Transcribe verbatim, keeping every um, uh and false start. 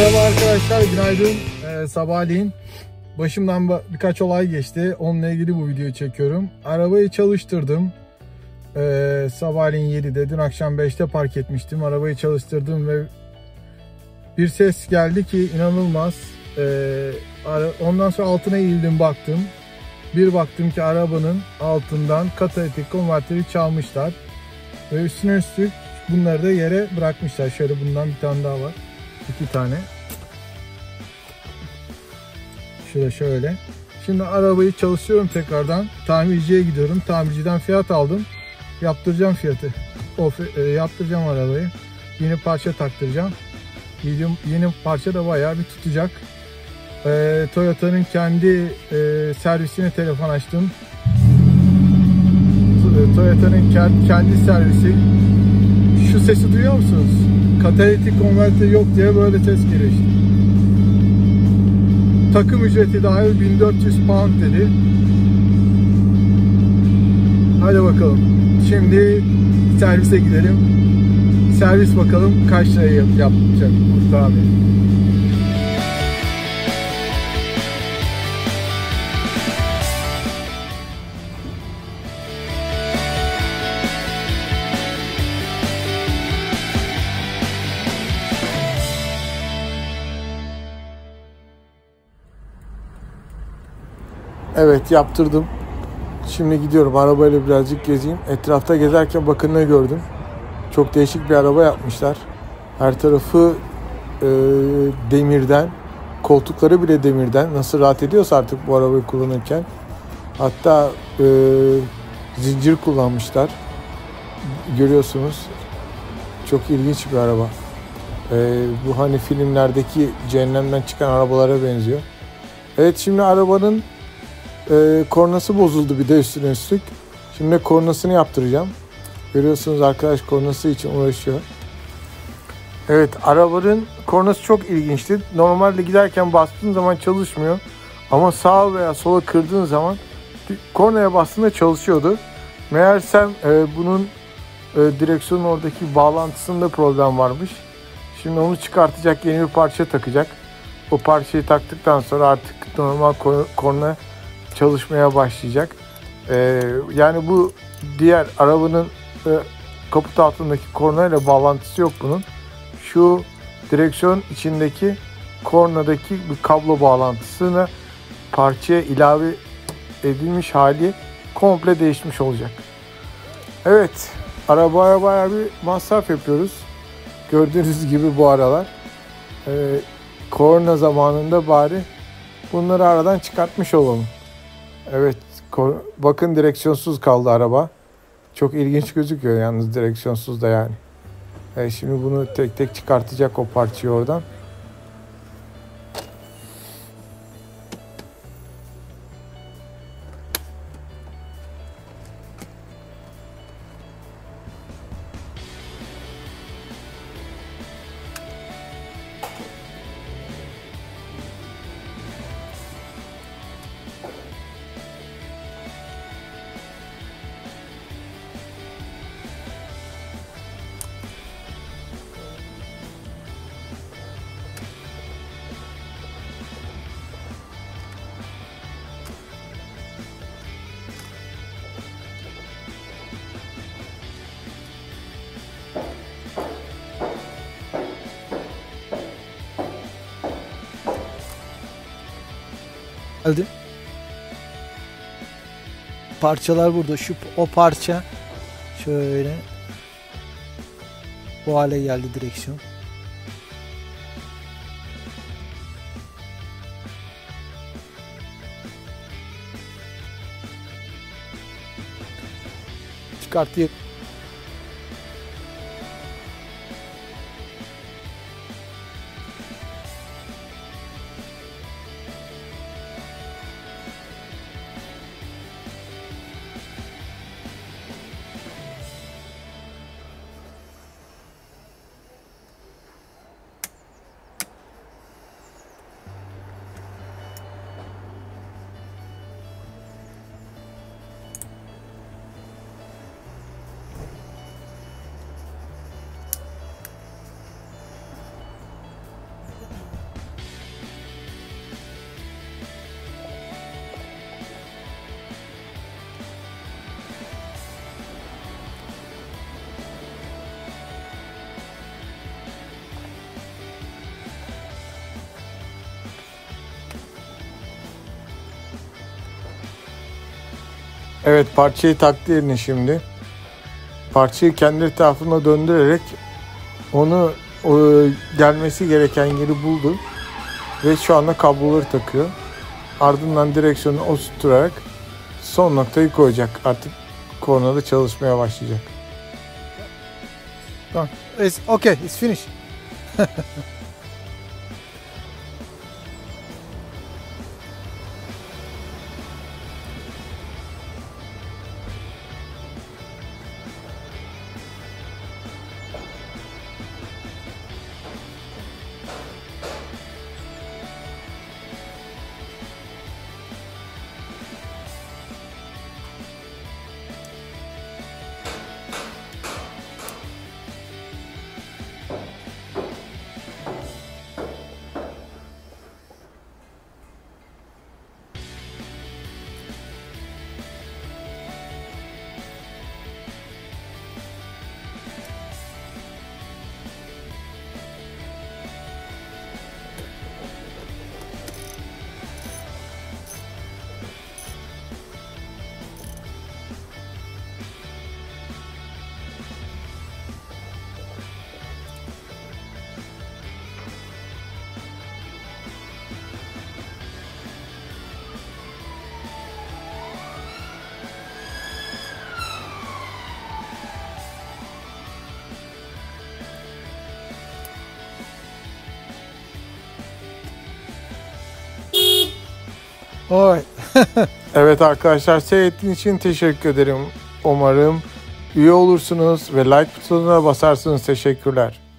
Merhaba arkadaşlar, günaydın. Ee, sabahleyin başımdan birkaç olay geçti. Onunla ilgili bu videoyu çekiyorum. Arabayı çalıştırdım. Ee, sabahleyin yedide, dün akşam beşte park etmiştim. Arabayı çalıştırdım ve bir ses geldi ki inanılmaz. Ee, ondan sonra altına eğildim, baktım. Bir baktım ki arabanın altından katalitik konverteri çalmışlar. Ve üstüne üstlük bunları da yere bırakmışlar. Şöyle bundan bir tane daha var. İki tane. Şöyle şöyle. Şimdi arabayı çalışıyorum tekrardan. Tamirciye gidiyorum. Tamirciden fiyat aldım. Yaptıracağım fiyatı. O, e, yaptıracağım arabayı. Yeni parça taktıracağım. Yeni, yeni parça da bayağı bir tutacak. E, Toyota'nın kendi e, servisine telefon açtım. Toyota'nın kendi, kendi servisi. Şu sesi duyuyor musunuz? Katalitik konverteri yok diye böyle ses geliyor işte. Takım ücreti dahil bin dört yüz pound dedi. Hadi bakalım. Şimdi servise gidelim. Servis bakalım kaç liraya yapacak Mustafa abi. Evet, yaptırdım. Şimdi gidiyorum, arabayla birazcık gezeyim. Etrafta gezerken bakın ne gördüm. Çok değişik bir araba yapmışlar. Her tarafı e, demirden. Koltukları bile demirden. Nasıl rahat ediyorsa artık bu arabayı kullanırken. Hatta e, zincir kullanmışlar. Görüyorsunuz. Çok ilginç bir araba. E, bu hani filmlerdeki cehennemden çıkan arabalara benziyor. Evet, şimdi arabanın Ee, kornası bozuldu bir de üstüne üstlük. Şimdi kornasını yaptıracağım. Görüyorsunuz arkadaş kornası için uğraşıyor. Evet, arabanın kornası çok ilginçti. Normalde giderken bastığın zaman çalışmıyor. Ama sağa veya sola kırdığın zaman kornaya bastığında çalışıyordu. Meğersem e, bunun e, direksiyonun oradaki bağlantısında problem varmış. Şimdi onu çıkartacak, yeni bir parça takacak. O parçayı taktıktan sonra artık normal korna çalışmaya başlayacak. Ee, yani bu diğer arabanın e, kaput altındaki korna ile bağlantısı yok bunun. Şu direksiyon içindeki kornadaki bir kablo bağlantısını parçaya ilave edilmiş hali komple değişmiş olacak. Evet, arabaya bayağı bir masraf yapıyoruz. Gördüğünüz gibi bu aralar. Ee, korna zamanında bari bunları aradan çıkartmış olalım. Evet, bakın direksiyonsuz kaldı araba. Çok ilginç gözüküyor yalnız direksiyonsuz da yani. E şimdi bunu tek tek çıkartacak o parçayı oradan. Geldi. Parçalar burada. Şu o parça şöyle bu hale geldi direksiyon. Çıkartayım. Evet, parçayı taktı yerine şimdi. Parçayı kendi etrafına döndürerek onu o, gelmesi gereken yeri buldu ve şu anda kabloları takıyor. Ardından direksiyonu oturtturarak son noktayı koyacak. Artık kornada çalışmaya başlayacak. Tamam. It's okay, it's finished. Evet arkadaşlar, seyrettiğiniz için teşekkür ederim. Umarım üye olursunuz ve like butonuna basarsınız. Teşekkürler.